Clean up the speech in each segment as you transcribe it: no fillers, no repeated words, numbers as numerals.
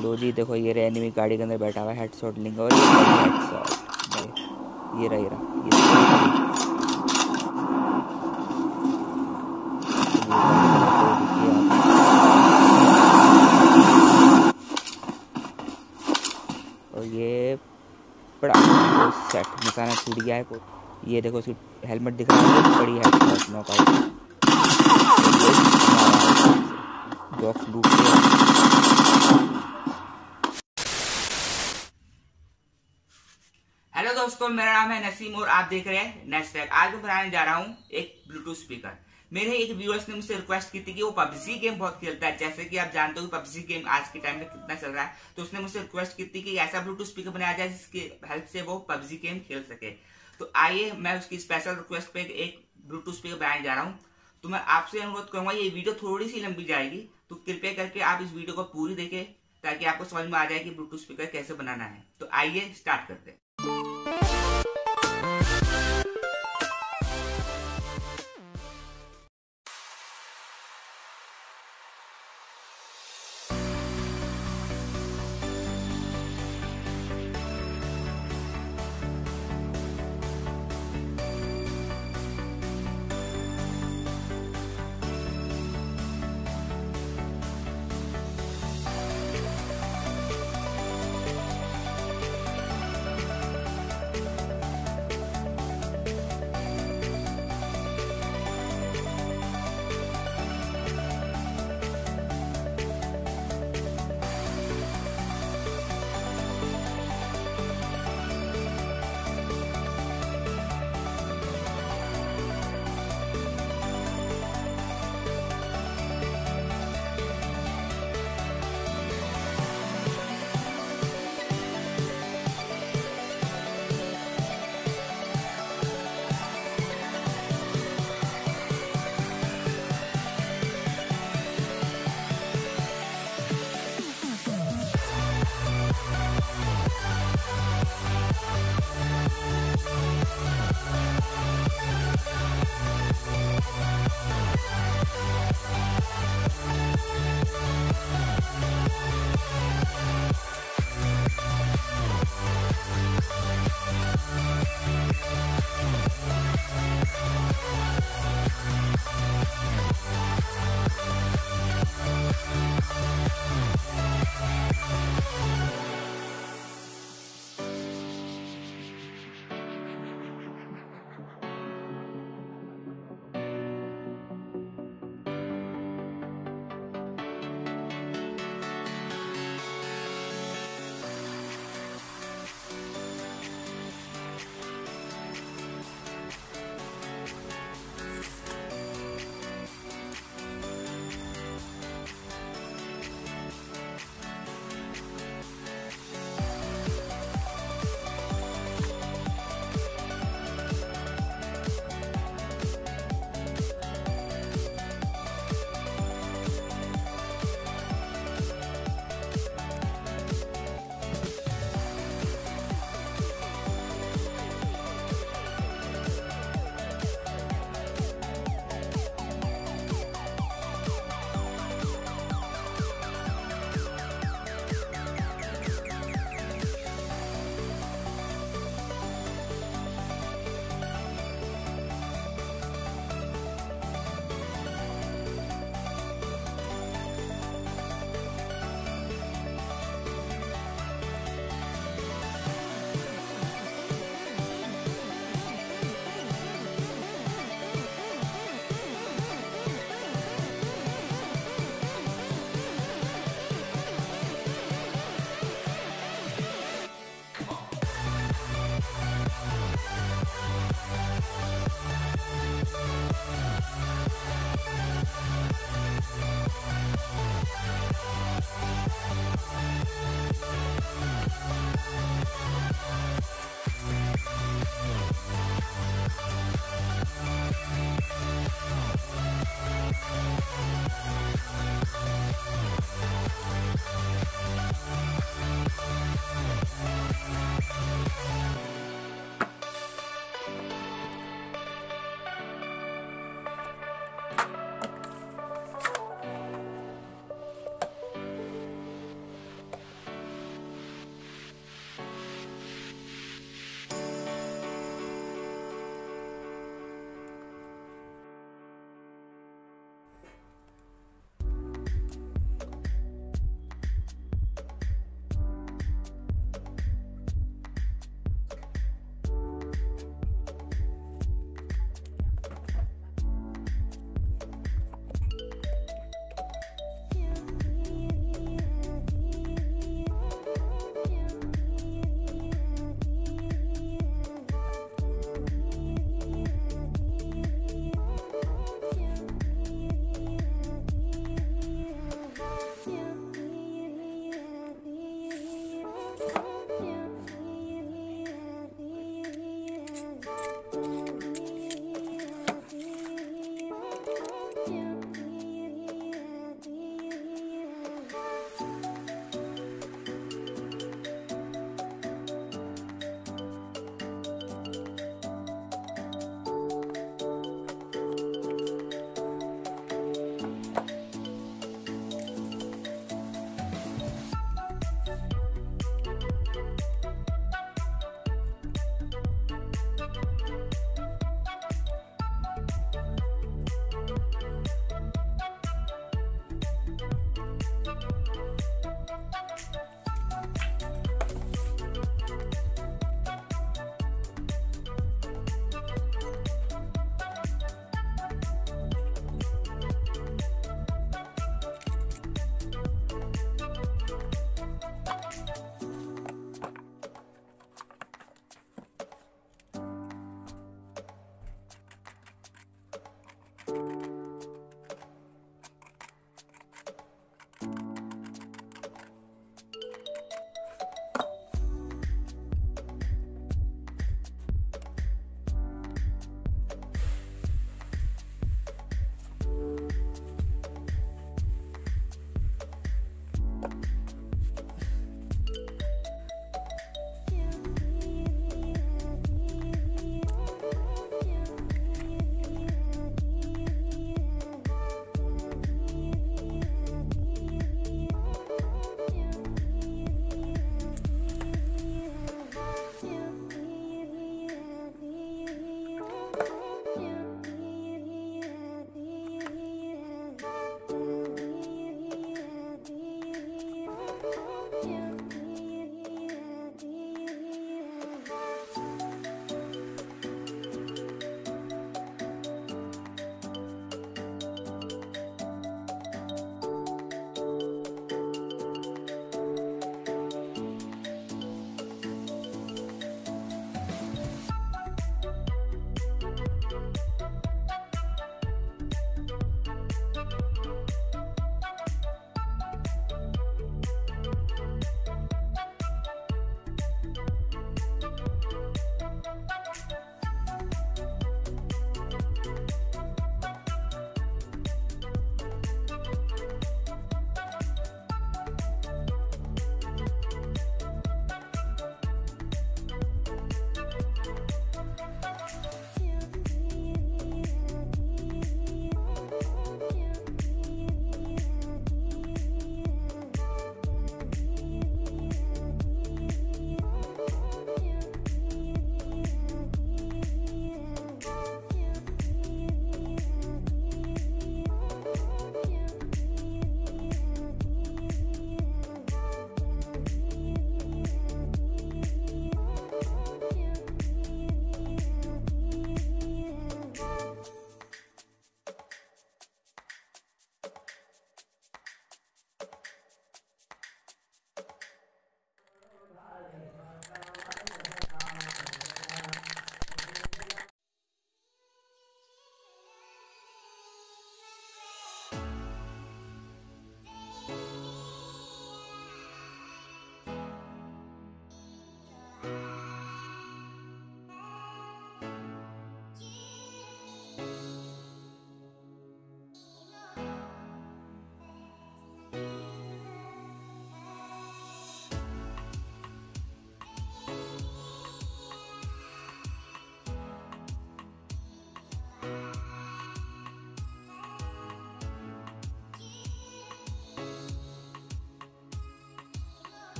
लो जी देखो ये रे एनिमी गाड़ी के अंदर बैठा हुआ है, हेडशॉट लिंग और हेडशॉट ये रहा सेट निशाना टूट गया है। ये देखो उसकी हेलमेट दिख रहा है, बड़ी हेडशॉट नॉकआउट बॉक्स लूट लिया। हेलो दोस्तों, मेरा नाम है नसीम और आप देख रहे हैं नेक्स्ट टेक। आज मैं बनाने जा रहा हूँ एक ब्लूटूथ स्पीकर। मेरे एक व्यूअर्स ने मुझसे रिक्वेस्ट की थी कि वो पबजी गेम बहुत खेलता है, जैसे कि आप जानते हो पबजी गेम आज के टाइम में कितना चल रहा है, तो उसने मुझसे रिक्वेस्ट की थी कि ऐसा ब्लूटूथ स्पीकर बनाया जाए जिसकी हेल्प से वो पबजी गेम खेल सके। तो आइए मैं उसकी स्पेशल रिक्वेस्ट पे एक ब्लूटूथ स्पीकर बनाने जा रहा हूँ। तो मैं आपसे अनुरोध करूंगा, ये वीडियो थोड़ी सी लंबी जाएगी तो कृपया करके आप इस वीडियो को पूरी देखें ताकि आपको समझ में आ जाए कि ब्लूटूथ स्पीकर कैसे बनाना है। तो आइए स्टार्ट करते हैं।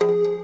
play.